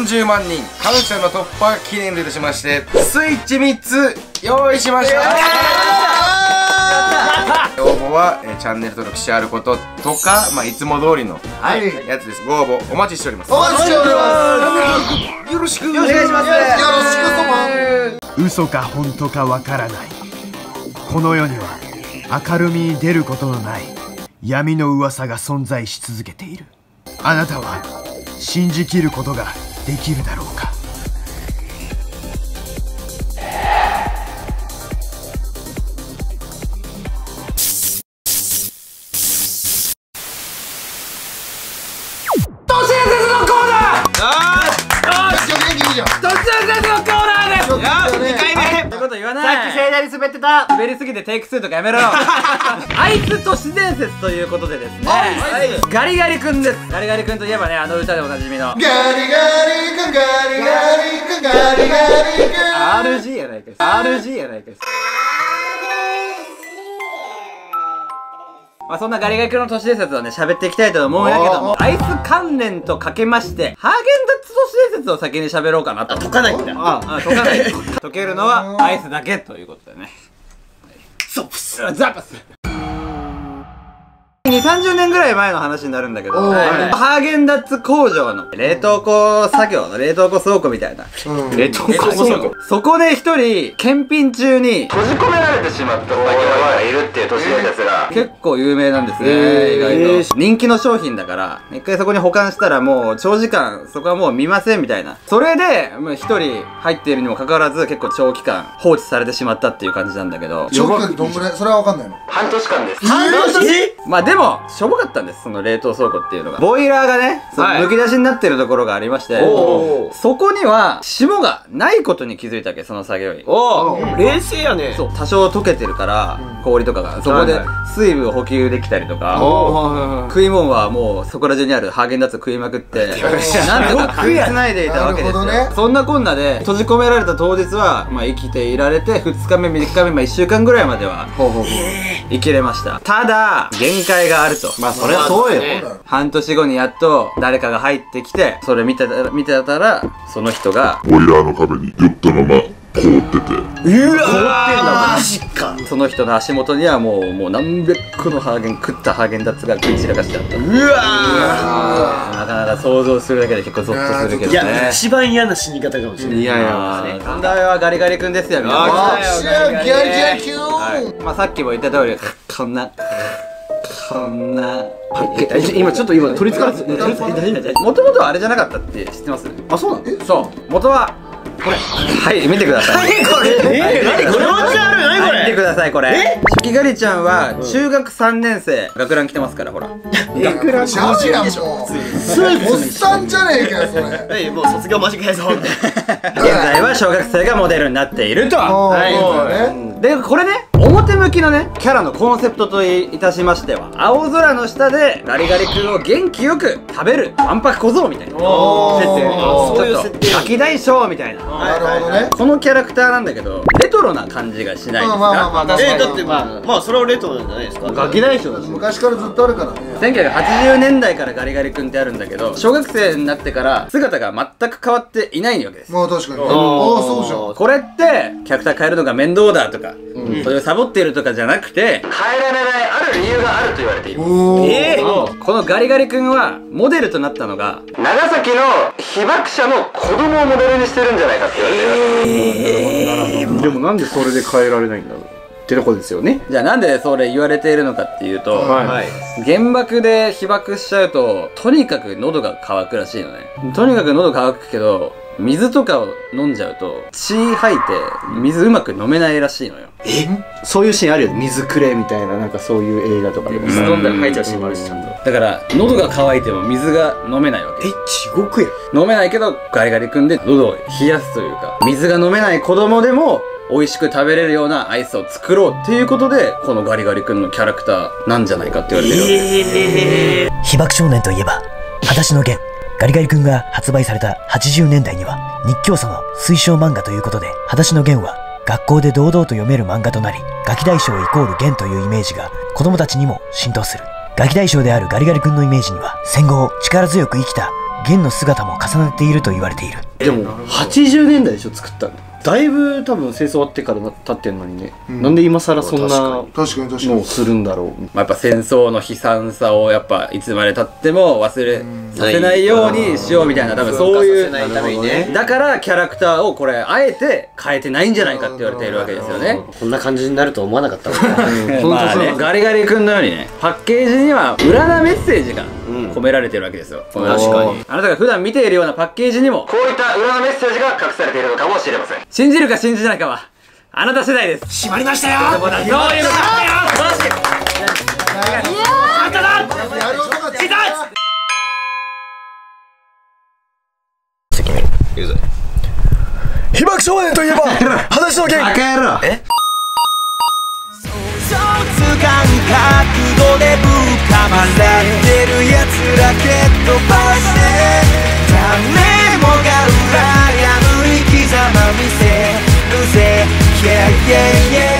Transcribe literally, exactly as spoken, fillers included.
よんじゅうまんにんカブちゃんの突破記念でとしましてスイッチみっつ用意しました。応募は、えー、チャンネル登録してあることとか、まあ、いつも通りの、はい、やつです。ご応募お待ちしております。お待ちしております。よろしくお願いします。よろしくとも。嘘か本当かわからない。この世には明るみに出ることのない闇の噂が存在し続けている。あなたは信じきることができるだろうか。都市伝説のコーナー。都市伝説のコーナーです。にかいめ。ってこと言わない。さっき盛大に滑ってた。滑りすぎてテイクにとかやめろ。あいつ都市伝説ということでですね。ガリガリ君です。ガリガリ君といえばね、あの歌でおなじみのガリガリ君、ガリガリ君、ガリガリ君 アールジー やないかい アールジー やないかい。まあそんなガリガリ君の都市伝説をね、喋っていきたいと思うんやけども、アイス関連とかけましてハーゲンダッツ都市伝説を先に喋ろうかなと。解かないんだ。ああ、解かない。解けるのはアイスだけということだね。ザプスザプスにじゅうさんじゅうねんぐらい前の話になるんだけど、ハーゲンダッツ工場の冷凍庫作業の冷凍庫倉庫みたいな、うん、冷凍庫倉庫、そこで一人検品中に閉じ込められてしまったおばけがいるっていう都市伝説が結構有名なんですね、えー、意外と人気の商品だから一回そこに保管したらもう長時間そこはもう見ませんみたいな。それで一人入っているにもかかわらず結構長期間放置されてしまったっていう感じなんだけど、長期間どんぐらい、それはわかんないの。はんとしかんです。はんとし?まあでもしょぼかったんです、その冷凍倉庫っていうのが。ボイラーがね、その剥き出しになってるところがありまして、はい、そこには霜がないことに気づいたわけ、その作業員。おー、冷静やね。そう、多少溶けてるから氷とかが、そこで水分を補給できたりとか、食い物はもうそこら中にあるハーゲンダッツを食いまくってなんとか食いつないでいたわけですよ、ね、そんなこんなで閉じ込められた当日は、まあ、生きていられてふつかめみっかめ、まあ、いっしゅうかんぐらいまでは生きれました。ただ限界ががあると。まあそれはそうよ。はんとしごにやっと誰かが入ってきて、それ見てたら見てたらその人がボイラーの壁に酔ったまま凍ってて、うわマジか。その人の足元にはもうもう何百個のハーゲン食ったハーゲンダッツが食い散らかしてあった。うわ、なかなか想像するだけで結構ゾッとするけどね。いや一番嫌な死に方かもしれない。いやいや問題はガリガリ君ですよ。みんなガリガリ君、まあさっきも言った通りこんなこんな今ちょっと今取りつかれて、もともとはあれじゃなかったって知ってます？あ、そうなの。そう元はこれ、はい見てください。これ何これ見てください。これ初期ガリちゃんは中学さんねんせい、学ラン着てますから。ほら学ランマジなんでしょ。おっさんじゃねえかよそれ。もう卒業間近やぞ。現在は小学生がモデルになっていると。でこれね、表向きのねキャラのコンセプトといたしましては、青空の下でガリガリ君を元気よく食べるわんぱく小僧みたいな設定、そういう設定、ガキ大将みたいな。なるほどね。このキャラクターなんだけどレトロな感じがしないですか。え、だってまあまあそれはレトロじゃないですか。ガキ大将だし昔からずっとあるからね。せんきゅうひゃくはちじゅうねんだいからガリガリ君ってあるんだけど、小学生になってから姿が全く変わっていないわけです。まあ確かに。ああそうじゃん。これってキャラクター変えるのが面倒だとかそういうサボってるとかじゃなくて、変えられないある理由があると言われている。ええ、このガリガリ君はモデルとなったのが長崎の被爆者の子供をモデルにしてるんじゃないかって言われています。でもなんでそれで変えられないんだろうってとこですよね。じゃあなんでそれ言われているのかっていうと、はい、原爆で被爆しちゃうととにかく喉が渇くらしいのね。とにかく喉渇くけど水とかを飲んじゃうと血吐いて水うまく飲めないらしいのよ。え、そういうシーンあるよね。水くれみたいな、なんかそういう映画とかで水飲んだら吐いちゃうシーンもあるし、ちゃんとだから喉が渇いても水が飲めないわけ。え、地獄や。飲めないけどガリガリ君で喉を冷やすというか、水が飲めない子供でも美味しく食べれるようなアイスを作ろうっていうことで、このガリガリ君のキャラクターなんじゃないかって言われてるわけです。被爆少年といえば裸足の弦。ガリガリ君が発売されたはちじゅうねんだいには日教祖の推奨漫画ということで、裸足の弦は学校で堂々と読める漫画となり、ガキ大将イコール弦というイメージが子供たちにも浸透する。ガキ大将であるガリガリ君のイメージには戦後力強く生きた元の姿も重なっていると言われている。でもはちじゅうねんだいでしょ作ったの。だいぶ多分戦争終わってから経ってるのにね、うん、なんで今更そんなのをするんだろう。やっぱ戦争の悲惨さをやっぱいつまでたっても忘れさせないようにしようみたいな、多分そういうだからキャラクターをこれあえて変えてないんじゃないかって言われているわけですよね。こんな感じになると思わなかったまあね、ガリガリ君のようにね、パッケージには裏なメッセージが込められてるわけですよ。確かにあなたが普段見ているようなパッケージにもこういった裏のメッセージが隠されているのかもしれません。信じるか信じないかはあなた次第です。閉まりましたよ。そういうことだよ。被爆少年といえば話の剣。え？嘘つかん覚悟でぶかまれてるやつら蹴っ飛ばして誰もが羨む生き様見せるぜ。 Yeah yeah yeah